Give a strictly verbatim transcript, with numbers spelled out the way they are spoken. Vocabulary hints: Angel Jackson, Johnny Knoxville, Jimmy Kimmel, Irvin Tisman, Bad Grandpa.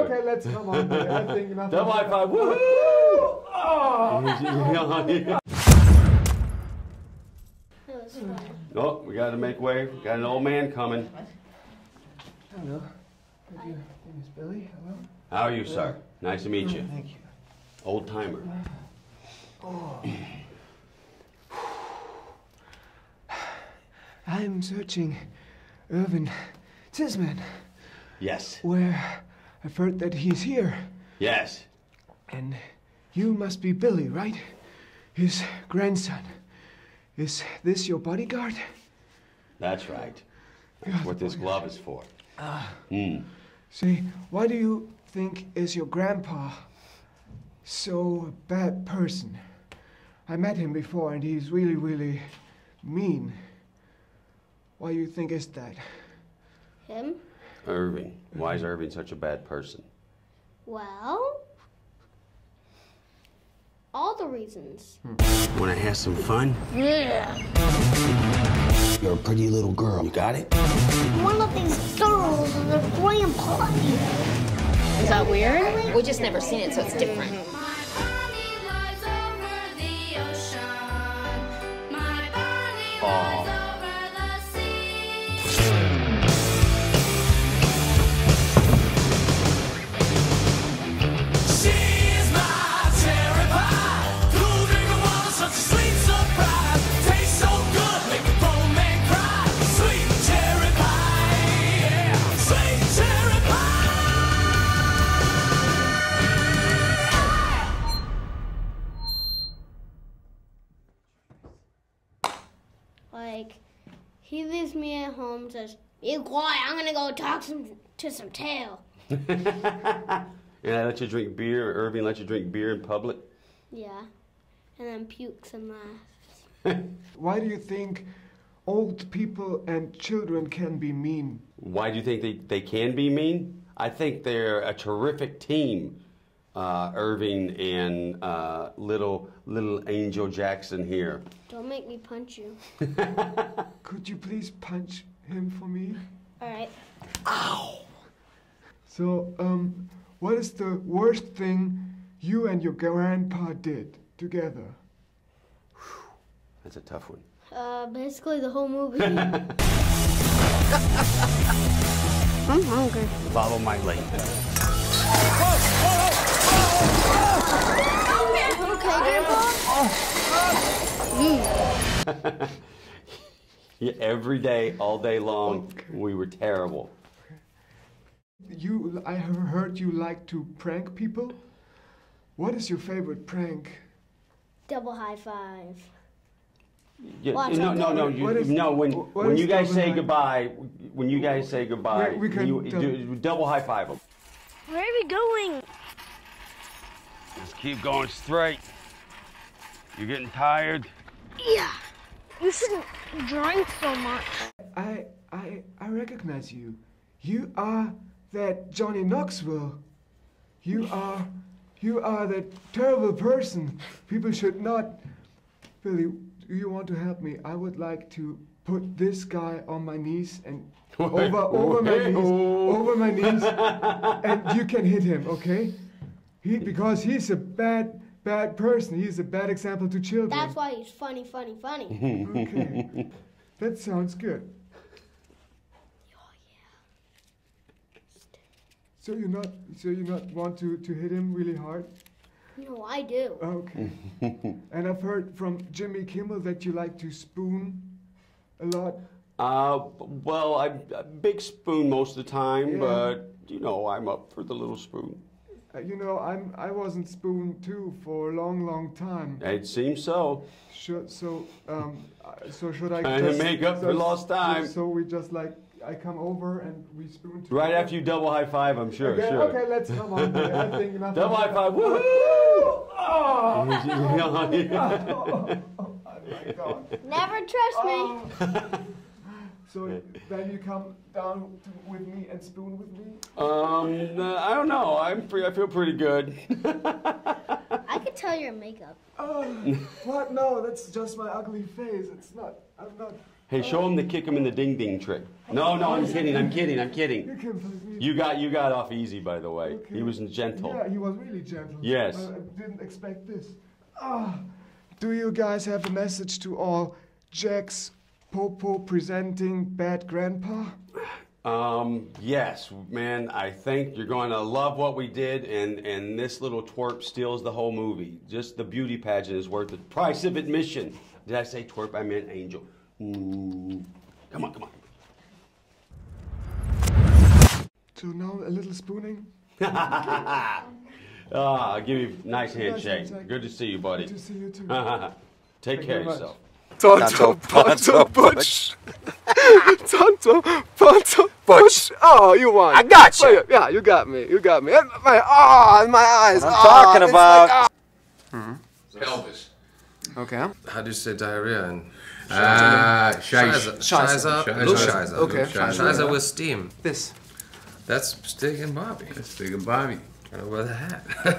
Okay, let's come on. There. I think nothing. Double high five. Woohoo! Oh! Yeah. That was fun. Oh, we got to make way. We got an old man coming. Hello. Good you. My name is Billy. Hello. How are you, Hello. sir? Nice to meet oh, you. Thank you. Old timer. Oh. I am searching Irvin Tisman. Yes. Where I've heard that he's here. Yes. And you must be Billy, right? His grandson. Is this your bodyguard? That's right. That's You're what this glove is for. Ah. Uh, mm. See, why do you think is your grandpa so bad person? I met him before and he's really, really mean. Why do you think is that? Him? Irvin. Why is Irvin such a bad person? Well, all the reasons. Hmm. Want to have some fun? Yeah. You're a pretty little girl. You got it? One of these girls and their grandpa. Is that weird? We just never seen it, so it's different. Oh. Like, he leaves me at home and says, "You quiet, I'm gonna go talk some, to some tail." Yeah, I let you drink beer, Irvin let you drink beer in public? Yeah, and then pukes and laughs. Why do you think old people and children can be mean? Why do you think they, they can be mean? I think they're a terrific team. Uh, Irvin and uh, little little Angel Jackson here. Don't make me punch you. Could you please punch him for me? All right. Ow! So, um, what is the worst thing you and your grandpa did together? That's a tough one. Uh, basically the whole movie. I'm hungry. Follow my lead. Yeah, every day, all day long, we were terrible. You, I heard you like to prank people. What is your favorite prank? Double high five. Yeah, Watch no, no, no, you, is, no. When when you guys say goodbye, when you guys say goodbye, we can you, double. Do, double high five them. Where are we going? Just keep going straight. You're getting tired. Yeah. You shouldn't drink so much. I I I recognize you. You are that Johnny Knoxville. You are you are that terrible person. People should not. Billy, do you want to help me? I would like to put this guy on my knees and over over my knees over my knees and you can hit him, okay? He because he's a bad Bad person. He's a bad example to children. That's why he's funny, funny, funny. Okay. That sounds good. Oh yeah. So you're not so you not want to, to hit him really hard? No, I do. Okay. And I've heard from Jimmy Kimmel that you like to spoon a lot. Uh well I a big spoon most of the time, yeah. But you know, I'm up for the little spoon. Uh, you know, I'm, I wasn't spooned too for a long, long time. It seems so. Should, so, um, so should I Trying just... to make up so, for lost time. So we just like, I come over and we spoon together. Right after you double high five, I'm sure, okay, sure. Okay, let's come on. I think nothing. Double high five, woohoo! Oh! Oh, oh my God. Never trust oh. me. So then you come down to, with me and spoon with me? Um, uh, I don't know. I'm free, I feel pretty good. I could tell your makeup. Oh, what? No, that's just my ugly face. It's not. I'm not. Hey, show him the kick him in the ding ding trick. No, no, I'm kidding, I'm kidding, I'm kidding. You got you got off easy, by the way. Okay. He was gentle. Yeah, he was really gentle. Yes. I didn't expect this. Oh. Do you guys have a message to all Jack's Popo presenting Bad Grandpa? Um, yes, man, I think you're going to love what we did, and, and this little twerp steals the whole movie. Just the beauty pageant is worth the price of admission. Did I say twerp? I meant Angel. Ooh. Come on, come on. So now a little spooning? Ah, I'll give you a nice handshake. Good to see you, buddy. Good to see you too. Take Thank care of yourself. Tonto, Ponto, Butch. Tonto, Ponto, Butch. Oh, you won. I got you. Yeah, you got me. You got me. My, oh, my eyes. What I'm oh, talking about. Like, oh. Mm-hmm. Elvis. Okay. How do you say diarrhea? And uh, Scheiße. Scheiße. Scheiße. Okay. Scheiße with steam. This. That's Stig and Bobby. That's Stig and Bobby. Over the hat.